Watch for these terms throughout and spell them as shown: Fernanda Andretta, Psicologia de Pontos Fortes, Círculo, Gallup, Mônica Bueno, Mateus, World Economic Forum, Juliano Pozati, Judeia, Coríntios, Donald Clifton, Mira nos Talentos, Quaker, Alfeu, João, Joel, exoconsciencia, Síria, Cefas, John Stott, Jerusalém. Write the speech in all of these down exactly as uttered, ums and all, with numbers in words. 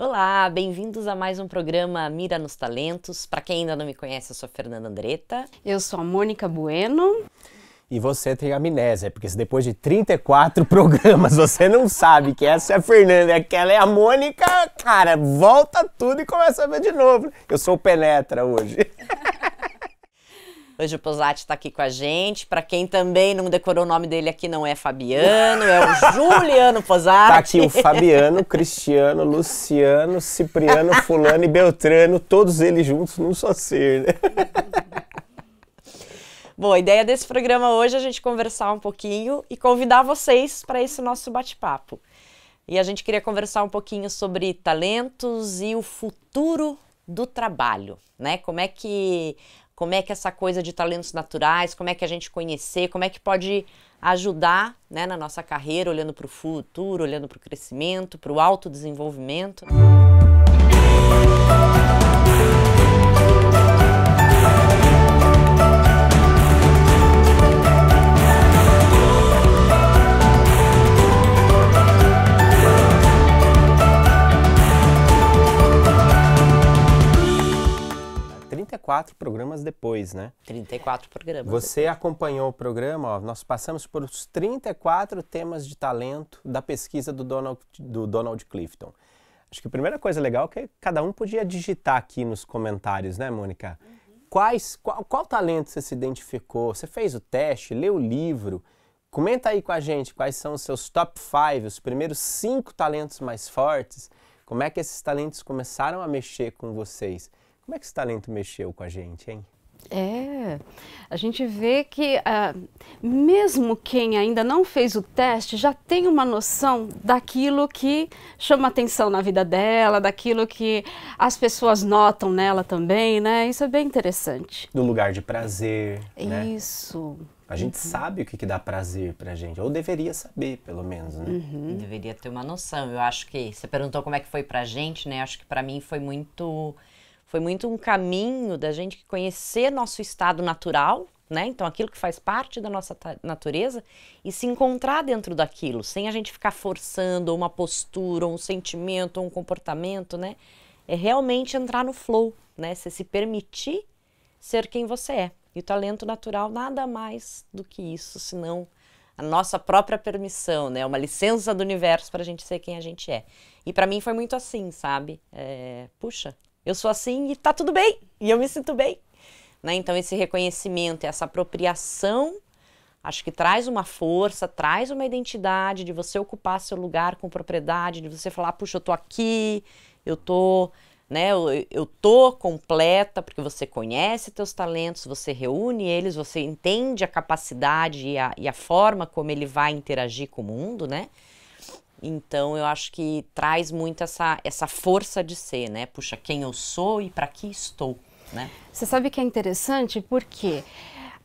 Olá, bem-vindos a mais um programa Mira nos Talentos. Para quem ainda não me conhece, eu sou a Fernanda Andretta. Eu sou a Mônica Bueno. E você tem amnésia, porque se depois de trinta e quatro programas você não sabe que essa é a Fernanda e aquela é a Mônica, cara, volta tudo e começa a ver de novo. Eu sou o Penetra hoje. Hoje o Pozati tá aqui com a gente. Pra quem também não decorou o nome dele aqui, não é Fabiano, é o Juliano Pozati. Tá aqui o Fabiano, Cristiano, Luciano, Cipriano, Fulano e Beltrano, todos eles juntos num só ser, né? Bom, a ideia desse programa hoje é a gente conversar um pouquinho e convidar vocês para esse nosso bate-papo. E a gente queria conversar um pouquinho sobre talentos e o futuro do trabalho, né? Como é que... Como é que essa coisa de talentos naturais, como é que a gente conhecer, como é que pode ajudar, né, na nossa carreira, olhando para o futuro, olhando para o crescimento, para o autodesenvolvimento. trinta e quatro programas depois, né? trinta e quatro programas. Você depois acompanhou o programa, ó, nós passamos por os trinta e quatro temas de talento da pesquisa do Donald, do Donald Clifton. Acho que a primeira coisa legal é que cada um podia digitar aqui nos comentários, né, Mônica? Uhum. Quais, qual, qual talento você se identificou? Você fez o teste, leu o livro? Comenta aí com a gente quais são os seus top cinco, os primeiros cinco talentos mais fortes. Como é que esses talentos começaram a mexer com vocês? Como é que esse talento mexeu com a gente, hein? É, a gente vê que ah, mesmo quem ainda não fez o teste já tem uma noção daquilo que chama atenção na vida dela, daquilo que as pessoas notam nela também, né? Isso é bem interessante. Do lugar de prazer, né? Isso. A gente uhum. sabe o que, que dá prazer pra gente, ou deveria saber, pelo menos, né? Uhum. Deveria ter uma noção. Eu acho que, você perguntou como é que foi pra gente, né? Acho que pra mim foi muito... Foi muito um caminho da gente conhecer nosso estado natural, né? Então, aquilo que faz parte da nossa natureza e se encontrar dentro daquilo, sem a gente ficar forçando uma postura, um sentimento, um comportamento, né? É realmente entrar no flow, né? Você se permitir ser quem você é. E o talento natural nada mais do que isso, senão a nossa própria permissão, né? Uma licença do universo para a gente ser quem a gente é. E para mim foi muito assim, sabe? É... Puxa... Eu sou assim e tá tudo bem, e eu me sinto bem. Né? Então, esse reconhecimento, essa apropriação, acho que traz uma força, traz uma identidade de você ocupar seu lugar com propriedade, de você falar, puxa, eu tô aqui, eu tô, né, eu, eu tô completa, porque você conhece teus talentos, você reúne eles, você entende a capacidade e a, e a forma como ele vai interagir com o mundo, né? Então, eu acho que traz muito essa, essa força de ser, né? Puxa, quem eu sou e para que estou, né? Você sabe que é interessante porque,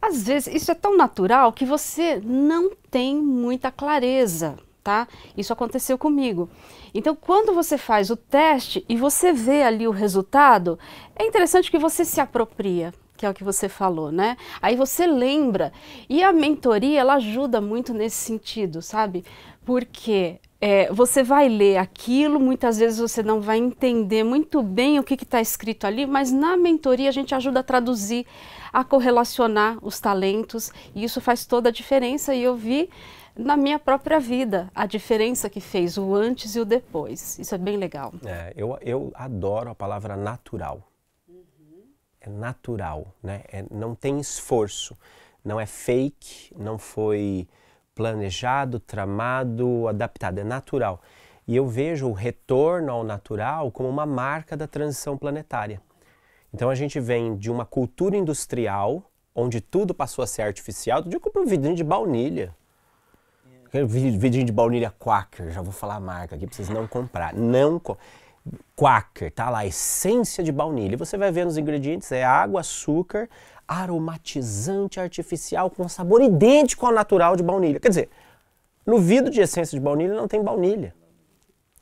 às vezes, isso é tão natural que você não tem muita clareza, tá? Isso aconteceu comigo. Então, quando você faz o teste e você vê ali o resultado, é interessante que você se apropria, que é o que você falou, né? Aí você lembra. E a mentoria, ela ajuda muito nesse sentido, sabe? Porque... É, você vai ler aquilo, muitas vezes você não vai entender muito bem o que está escrito ali, mas na mentoria a gente ajuda a traduzir, a correlacionar os talentos, e isso faz toda a diferença, e eu vi na minha própria vida a diferença que fez o antes e o depois. Isso é bem legal. É, eu, eu adoro a palavra natural. Uhum. É natural, né? É, não tem esforço, não é fake, não foi... planejado, tramado, adaptado, é natural. E eu vejo o retorno ao natural como uma marca da transição planetária. Então a gente vem de uma cultura industrial, onde tudo passou a ser artificial. Outro dia eu comprei um vidrinho de baunilha. Yeah. Vidrinho de baunilha Quaker, já vou falar a marca aqui, pra vocês não comprar. Não co Quaker, tá lá, essência de baunilha. E você vai ver nos ingredientes, é água, açúcar, aromatizante artificial com sabor idêntico ao natural de baunilha. Quer dizer, no vidro de essência de baunilha não tem baunilha.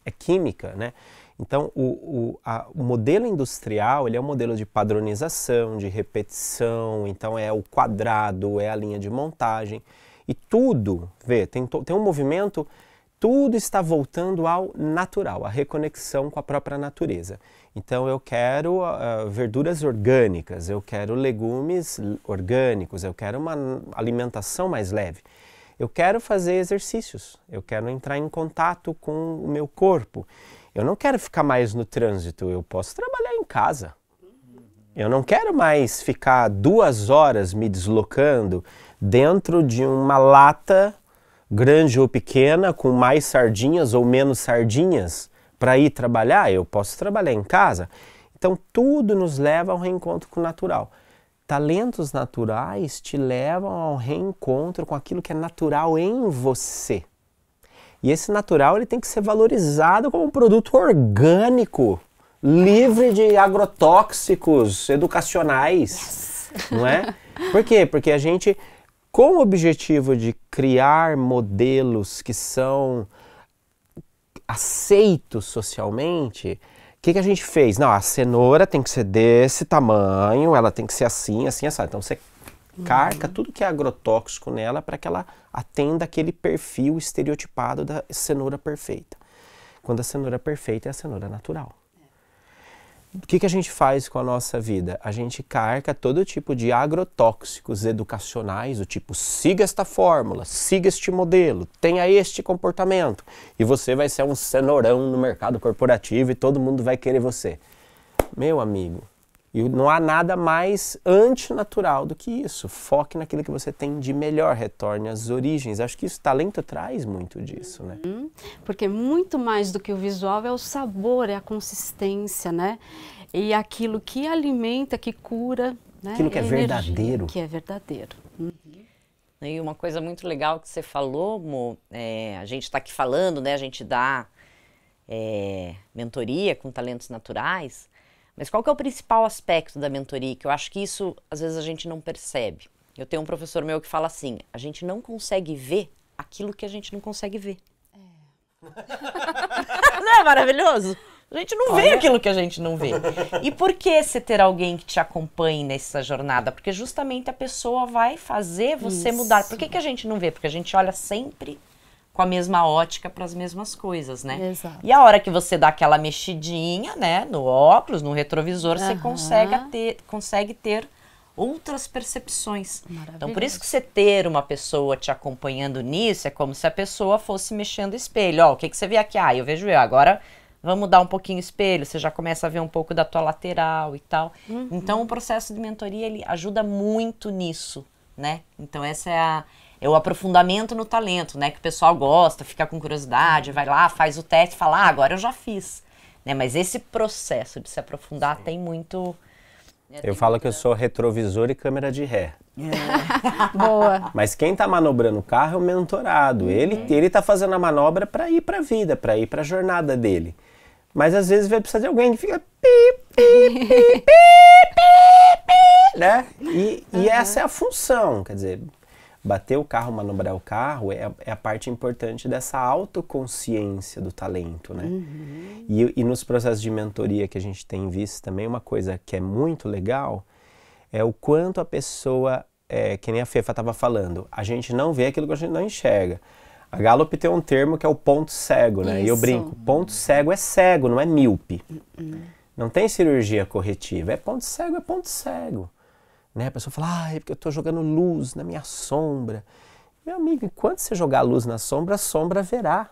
É química, né? Então, o, o, a, o modelo industrial, ele é um modelo de padronização, de repetição, então é o quadrado, é a linha de montagem. E tudo, vê, tem, tem um movimento tudo está voltando ao natural, à reconexão com a própria natureza. Então eu quero uh, verduras orgânicas, eu quero legumes orgânicos, eu quero uma alimentação mais leve. Eu quero fazer exercícios, eu quero entrar em contato com o meu corpo. Eu não quero ficar mais no trânsito, eu posso trabalhar em casa. Eu não quero mais ficar duas horas me deslocando dentro de uma lata grande ou pequena, com mais sardinhas ou menos sardinhas, para ir trabalhar. Eu posso trabalhar em casa. Então tudo nos leva ao reencontro com o natural. Talentos naturais te levam ao reencontro com aquilo que é natural em você. E esse natural ele tem que ser valorizado como um produto orgânico, livre de agrotóxicos educacionais, yes. Não é? Por quê? Porque a gente, com o objetivo de criar modelos que são aceitos socialmente, o que, que a gente fez? Não, a cenoura tem que ser desse tamanho, ela tem que ser assim, assim, assim. Então você carca uhum. tudo que é agrotóxico nela para que ela atenda aquele perfil estereotipado da cenoura perfeita. Quando a cenoura perfeita é a cenoura natural. O que, que a gente faz com a nossa vida? A gente carca todo tipo de agrotóxicos educacionais, do tipo, siga esta fórmula, siga este modelo, tenha este comportamento, e você vai ser um cenourão no mercado corporativo e todo mundo vai querer você. Meu amigo, e não há nada mais antinatural do que isso. Foque naquilo que você tem de melhor, retorne às origens. Acho que isso, talento traz muito disso, né? Porque muito mais do que o visual é o sabor, é a consistência, né? E aquilo que alimenta, que cura, né? Aquilo que é, é verdadeiro. Que é verdadeiro. Uhum. E uma coisa muito legal que você falou, Mo, é, a gente está aqui falando, né? A gente dá é, mentoria com talentos naturais. Mas qual que é o principal aspecto da mentoria? Que eu acho que isso, às vezes, a gente não percebe. Eu tenho um professor meu que fala assim, a gente não consegue ver aquilo que a gente não consegue ver. É. Não é maravilhoso? A gente não Olha. vê aquilo que a gente não vê. E por que você ter alguém que te acompanhe nessa jornada? Porque justamente a pessoa vai fazer você isso. mudar. Por que, que a gente não vê? Porque a gente olha sempre com a mesma ótica para as mesmas coisas, né? Exato. E a hora que você dá aquela mexidinha, né, no óculos, no retrovisor, uhum. você consegue ter, consegue ter outras percepções. Então, por isso que você ter uma pessoa te acompanhando nisso, é como se a pessoa fosse mexendo o espelho. Ó, o que, que você vê aqui? Ah, eu vejo eu. Agora, vamos mudar um pouquinho o espelho. Você já começa a ver um pouco da tua lateral e tal. Uhum. Então, o processo de mentoria, ele ajuda muito nisso, né? Então, essa é a... É o aprofundamento no talento, né? Que o pessoal gosta, fica com curiosidade, vai lá, faz o teste, fala, ah, agora eu já fiz. Né? Mas esse processo de se aprofundar Sim. tem muito... Né, eu tem falo muita... que eu sou retrovisor e câmera de ré. É. Boa. Mas quem tá manobrando o carro é o mentorado. Uhum. Ele, ele tá fazendo a manobra para ir pra vida, para ir pra jornada dele. Mas às vezes vai precisar de alguém que fica... Pi, pi, pi, pi, pi, pi, né? E, uhum. e essa é a função, quer dizer... Bater o carro, manobrar o carro é a, é a parte importante dessa autoconsciência do talento, né? Uhum. E, e nos processos de mentoria que a gente tem visto também, uma coisa que é muito legal é o quanto a pessoa, é, que nem a Fefa estava falando, a gente não vê aquilo que a gente não enxerga. A Gallup tem um termo que é o ponto cego, né? Isso. E eu brinco, ponto cego é cego, não é míope. Uhum. Não tem cirurgia corretiva, é ponto cego, é ponto cego. Né? A pessoa fala, ah, é porque eu estou jogando luz na minha sombra. Meu amigo, enquanto você jogar a luz na sombra, a sombra verá.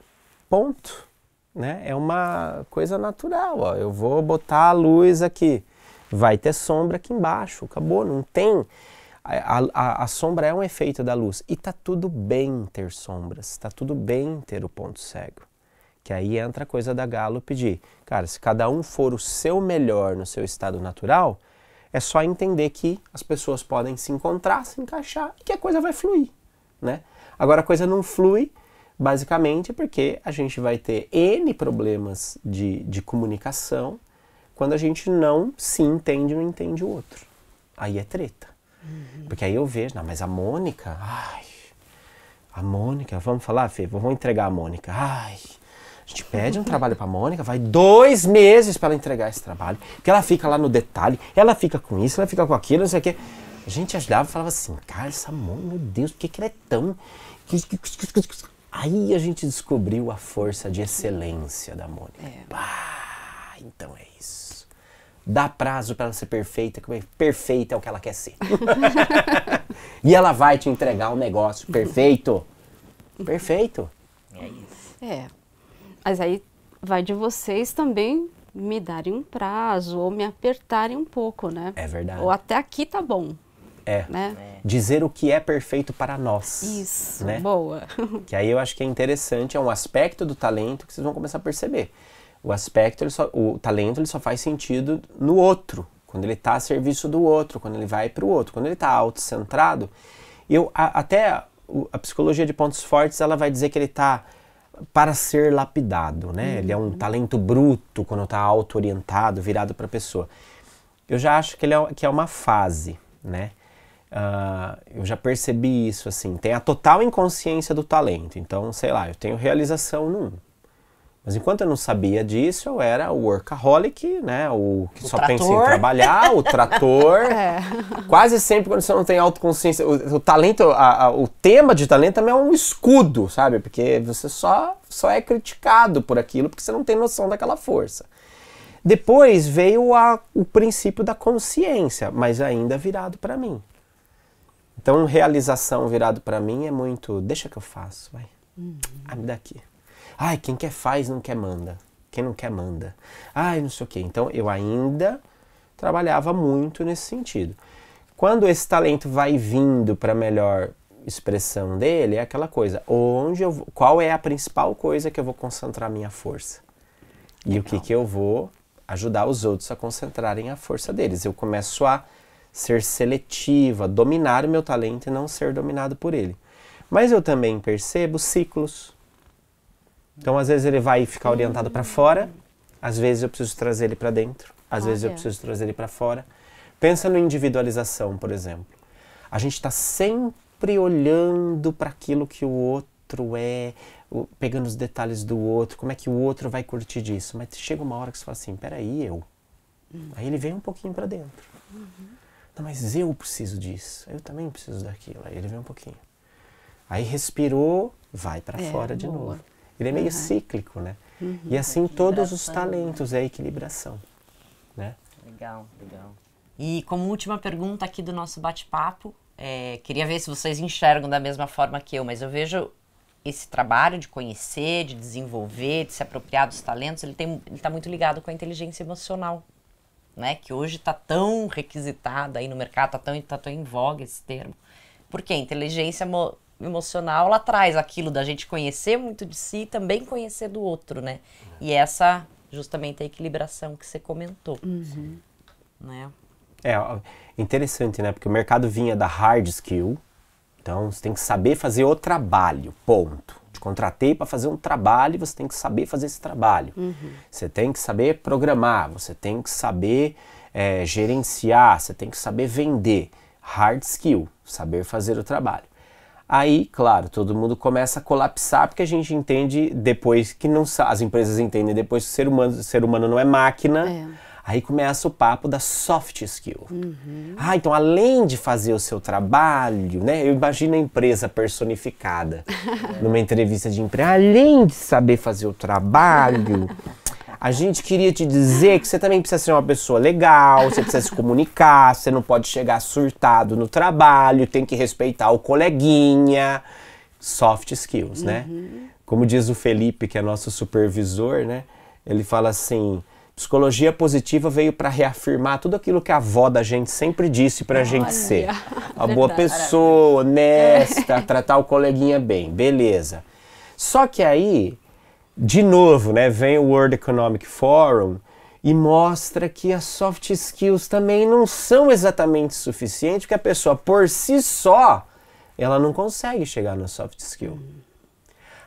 Ponto. Né? É uma coisa natural. Ó. Eu vou botar a luz aqui. Vai ter sombra aqui embaixo. Acabou, não tem. A, a, a sombra é um efeito da luz. E tá tudo bem ter sombras. Tá tudo bem ter o ponto cego. Que aí entra a coisa da Gallup de, cara, se cada um for o seu melhor no seu estado natural... É só entender que as pessoas podem se encontrar, se encaixar e que a coisa vai fluir, né? Agora, a coisa não flui basicamente porque a gente vai ter N problemas de, de comunicação quando a gente não se entende, não entende o outro. Aí é treta. Uhum. Porque aí eu vejo, não, mas a Mônica, ai, a Mônica, vamos falar, Fê, vamos entregar a Mônica, ai... A gente pede um trabalho para a Mônica, vai dois meses para ela entregar esse trabalho, porque ela fica lá no detalhe, ela fica com isso, ela fica com aquilo, não sei o quê. A gente ajudava e falava assim, cara, essa Mônica, meu Deus, por que, que ela é tão... Aí a gente descobriu a força de excelência da Mônica. É. Pá, então é isso. Dá prazo para ela ser perfeita, que perfeita é o que ela quer ser. E ela vai te entregar um negócio perfeito. Perfeito. É isso. É. Mas aí vai de vocês também me darem um prazo ou me apertarem um pouco, né? É verdade. Ou até aqui tá bom. É. Né? É. Dizer o que é perfeito para nós. Isso, né? Boa. Que aí eu acho que é interessante, é um aspecto do talento que vocês vão começar a perceber. O aspecto, ele só, o talento, ele só faz sentido no outro, quando ele tá a serviço do outro, quando ele vai para o outro, quando ele tá autocentrado. Eu, a, até a psicologia de pontos fortes, ela vai dizer que ele tá para ser lapidado, né? Uhum. Ele é um talento bruto quando tá auto-orientado, virado para a pessoa. Eu já acho que ele é, que é uma fase, né? Uh, eu já percebi isso, assim, tem a total inconsciência do talento. Então, sei lá, eu tenho realização num. Mas enquanto eu não sabia disso, eu era o workaholic, né? O que o só trator. pensa em trabalhar, o trator. É. Quase sempre quando você não tem autoconsciência, o, o talento, a, a, o tema de talento também é um escudo, sabe? Porque você só, só é criticado por aquilo porque você não tem noção daquela força. Depois veio a, o princípio da consciência, mas ainda virado para mim. Então, realização virado pra mim é muito... Deixa que eu faço, vai. Uhum. Ah, me dá aqui. Ai, quem quer faz, não quer manda. Quem não quer manda. Ai, não sei o quê. Então, eu ainda trabalhava muito nesse sentido. Quando esse talento vai vindo pra melhor expressão dele, é aquela coisa. Onde eu vou, qual é a principal coisa que eu vou concentrar minha força? E Legal. o que que eu vou ajudar os outros a concentrarem a força deles? Eu começo a... ser seletiva, dominar o meu talento e não ser dominado por ele. Mas eu também percebo ciclos. Então, às vezes ele vai ficar orientado para fora, às vezes eu preciso trazer ele para dentro, às vezes eu preciso trazer ele para fora. Pensa no individualização, por exemplo. A gente está sempre olhando para aquilo que o outro é, pegando os detalhes do outro, como é que o outro vai curtir disso. Mas chega uma hora que você fala assim, peraí, eu. Aí ele vem um pouquinho para dentro. Mas eu preciso disso, eu também preciso daquilo. Aí ele vem um pouquinho. Aí respirou, vai para é, fora de boa. novo. Ele é meio uhum. cíclico, né? Uhum. E assim todos os talentos, né? É equilibração. Né? Legal, legal. E como última pergunta aqui do nosso bate-papo, é, queria ver se vocês enxergam da mesma forma que eu, mas eu vejo esse trabalho de conhecer, de desenvolver, de se apropriar dos talentos, ele tem, ele tá muito ligado com a inteligência emocional. Né, que hoje está tão requisitada aí no mercado, está tão, tá tão em voga esse termo. Porque a inteligência emo emocional, ela traz aquilo da gente conhecer muito de si e também conhecer do outro, né? E essa, justamente, a equilibração que você comentou. Uhum. Né? É interessante, né? Porque o mercado vinha da hard skill, então você tem que saber fazer o trabalho, ponto. Te contratei para fazer um trabalho e você tem que saber fazer esse trabalho. Uhum. Você tem que saber programar, você tem que saber é, gerenciar, você tem que saber vender. Hard skill, saber fazer o trabalho. Aí, claro, todo mundo começa a colapsar porque a gente entende depois que não sabe, as empresas entendem depois que o ser humano, o ser humano não é máquina. É. Aí começa o papo da soft skill. Uhum. Ah, então além de fazer o seu trabalho, né? Eu imagino a empresa personificada numa entrevista de emprego. Além de saber fazer o trabalho, a gente queria te dizer que você também precisa ser uma pessoa legal, você precisa se comunicar, você não pode chegar surtado no trabalho, tem que respeitar o coleguinha. Soft skills, uhum. né? Como diz o Felipe, que é nosso supervisor, né? Ele fala assim... Psicologia positiva veio para reafirmar tudo aquilo que a avó da gente sempre disse para a gente ser. Uma boa pessoa, honesta, tratar o coleguinha bem, beleza. Só que aí, de novo, né, vem o World Economic Forum e mostra que as soft skills também não são exatamente suficientes, porque a pessoa por si só, ela não consegue chegar no soft skill.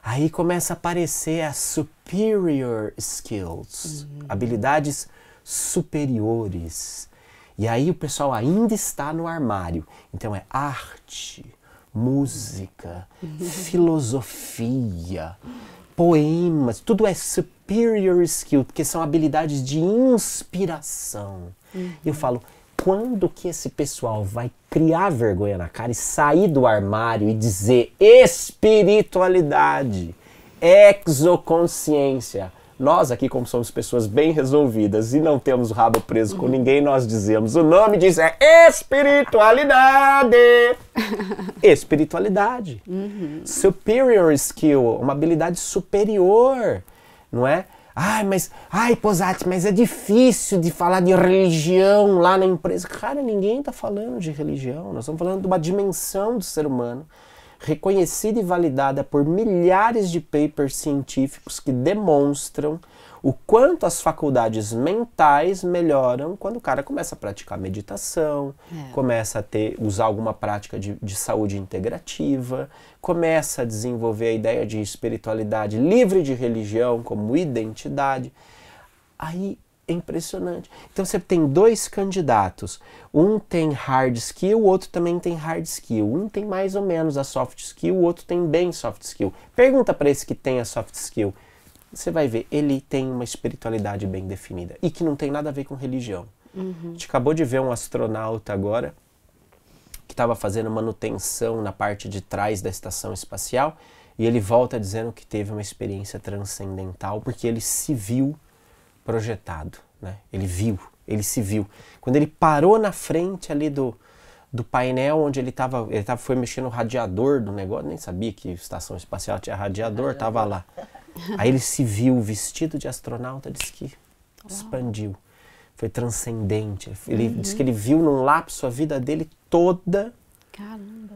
Aí começa a aparecer as superior skills, uhum. habilidades superiores. E aí o pessoal ainda está no armário. Então é arte, música, filosofia, poemas, tudo é superior skill, porque são habilidades de inspiração. Uhum. Eu falo, quando que esse pessoal vai criar vergonha na cara e sair do armário e dizer espiritualidade, exoconsciência? Nós aqui, como somos pessoas bem resolvidas e não temos o rabo preso com ninguém, nós dizemos, o nome disso é espiritualidade. Espiritualidade. Uhum. Superior skill, uma habilidade superior, não é? Ai, mas, ai, Pozati, mas é difícil de falar de religião lá na empresa. Cara, ninguém tá falando de religião, nós estamos falando de uma dimensão do ser humano, reconhecida e validada por milhares de papers científicos que demonstram o quanto as faculdades mentais melhoram quando o cara começa a praticar meditação, é. começa a ter, usar alguma prática de, de saúde integrativa, começa a desenvolver a ideia de espiritualidade livre de religião como identidade. Aí é impressionante. Então você tem dois candidatos. Um tem hard skill, o outro também tem hard skill. Um tem mais ou menos a soft skill, o outro tem bem soft skill. Pergunta para esse que tem a soft skill. Você vai ver, ele tem uma espiritualidade bem definida e que não tem nada a ver com religião. Uhum. A gente acabou de ver um astronauta agora que estava fazendo manutenção na parte de trás da estação espacial e ele volta dizendo que teve uma experiência transcendental porque ele se viu projetado, né? Ele viu, ele se viu. Quando ele parou na frente ali do, do painel onde ele estava, ele tava, foi mexendo no radiador do negócio, nem sabia que estação espacial tinha radiador, estava lá. Aí ele se viu vestido de astronauta, diz que expandiu, foi transcendente. Ele uhum. diz que ele viu num lapso a vida dele toda. Caramba.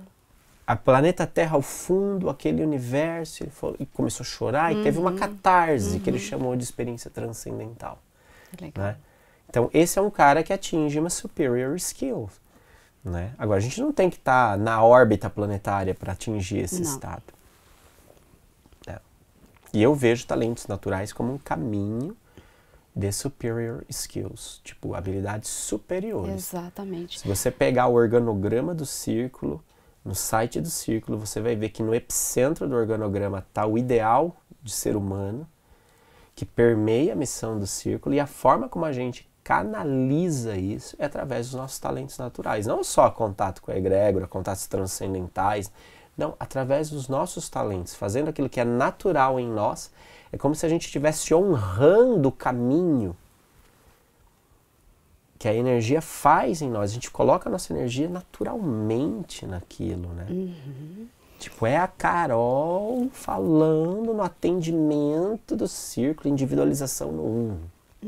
A planeta Terra ao fundo, aquele universo, ele falou, e começou a chorar, uhum. e teve uma catarse, uhum. que ele chamou de experiência transcendental. Legal. Né? Então, esse é um cara que atinge uma superior skill. Né? Agora, a gente não tem que estar tá na órbita planetária para atingir esse não. estado. Não. E eu vejo talentos naturais como um caminho de superior skills, tipo, habilidades superiores. Exatamente. Se você pegar o organograma do círculo, no site do Círculo, você vai ver que no epicentro do organograma está o ideal de ser humano, que permeia a missão do Círculo, e a forma como a gente canaliza isso é através dos nossos talentos naturais. Não só contato com a egrégora, contatos transcendentais, não, através dos nossos talentos, fazendo aquilo que é natural em nós, é como se a gente estivesse honrando o caminho que a energia faz em nós. A gente coloca a nossa energia naturalmente naquilo, né? Uhum. Tipo, é a Carol falando no atendimento do círculo, individualização no um, uhum.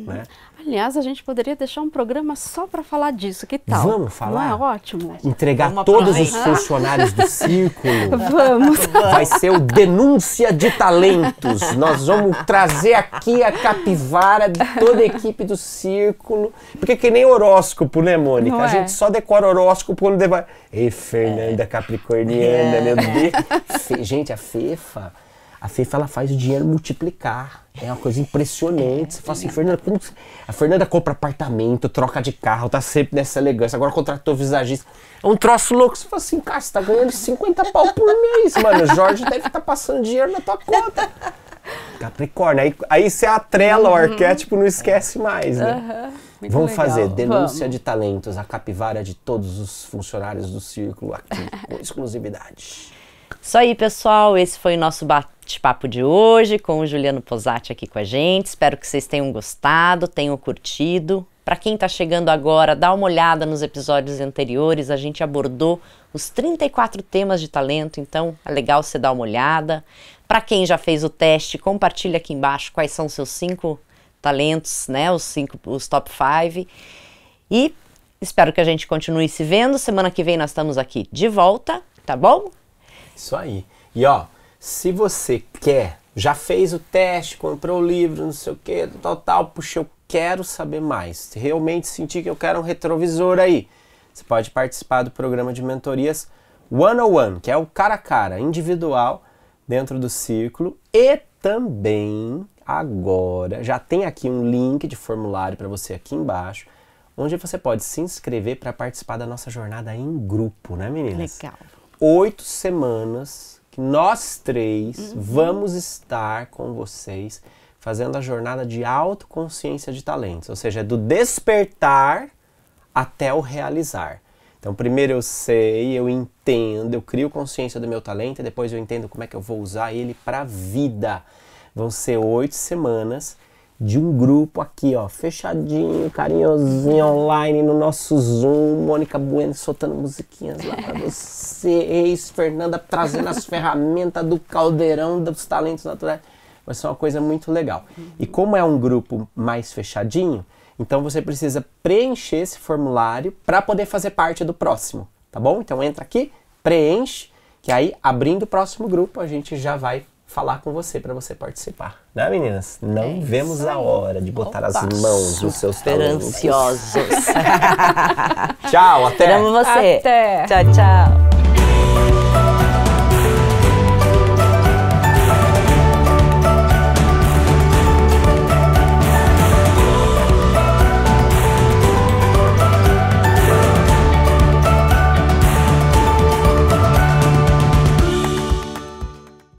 né? Aliás, a gente poderia deixar um programa só para falar disso, que tal? Vamos falar? Não é ótimo? Entregar Vamos todos pra... os funcionários do círculo. Vamos! Vai ser o Denúncia de Talentos. Nós vamos trazer aqui a capivara de toda a equipe do círculo. Porque que nem horóscopo, né, Mônica? Não a é. gente só decora horóscopo quando... Deva... Ei, Fernanda é. Capricorniana, é. meu Deus! Fe... Gente, a Fefa... A Fefa, ela faz o dinheiro multiplicar. É uma coisa impressionante. Você fala assim, Fernanda, como... A Fernanda compra apartamento, troca de carro, tá sempre nessa elegância. Agora contratou visagista. É um troço louco. Você fala assim, cara, você tá ganhando cinquenta pau por mês, mano. O Jorge deve estar tá passando dinheiro na tua conta. Capricórnio. Aí, aí você atrela uhum. o arquétipo, não esquece mais, né? Uhum. Vamos legal. fazer denúncia Vamos. de talentos, a capivara de todos os funcionários do círculo aqui, com exclusividade. Isso aí, pessoal. Esse foi o nosso bate papo de hoje com o Juliano Pozati aqui com a gente. Espero que vocês tenham gostado, tenham curtido. Para quem está chegando agora, dá uma olhada nos episódios anteriores. A gente abordou os trinta e quatro temas de talento, então é legal você dar uma olhada. Para quem já fez o teste, compartilha aqui embaixo quais são os seus cinco talentos, né? Os cinco, os top five. E espero que a gente continue se vendo. Semana que vem nós estamos aqui de volta, tá bom? Isso aí. E ó, se você quer, já fez o teste, comprou o livro, não sei o que, tal, tal, puxa, eu quero saber mais. Se realmente sentir que eu quero um retrovisor aí, você pode participar do programa de mentorias one on one, que é o cara a cara, individual, dentro do círculo. E também, agora, já tem aqui um link de formulário para você aqui embaixo, onde você pode se inscrever para participar da nossa jornada em grupo, né, meninas? Legal. Oito semanas... Nós três uhum. vamos estar com vocês fazendo a jornada de autoconsciência de talentos. Ou seja, é do despertar até o realizar. Então, primeiro eu sei, eu entendo, eu crio consciência do meu talento, e depois eu entendo como é que eu vou usar ele para a vida. Vão ser oito semanas de um grupo aqui, ó, fechadinho, carinhosinho, online, no nosso Zoom. Mônica Bueno soltando musiquinhas lá para você. Ex-Fernanda trazendo as ferramentas do caldeirão dos talentos naturais. Vai ser uma coisa muito legal. E como é um grupo mais fechadinho, então você precisa preencher esse formulário para poder fazer parte do próximo, tá bom? Então entra aqui, preenche, que aí abrindo o próximo grupo a gente já vai falar com você para você participar. Né, meninas? Não é vemos a hora de botar Opa, as mãos nos seus talentos. Ansiosos. Tchau, até. Amo você. Até. Tchau, tchau.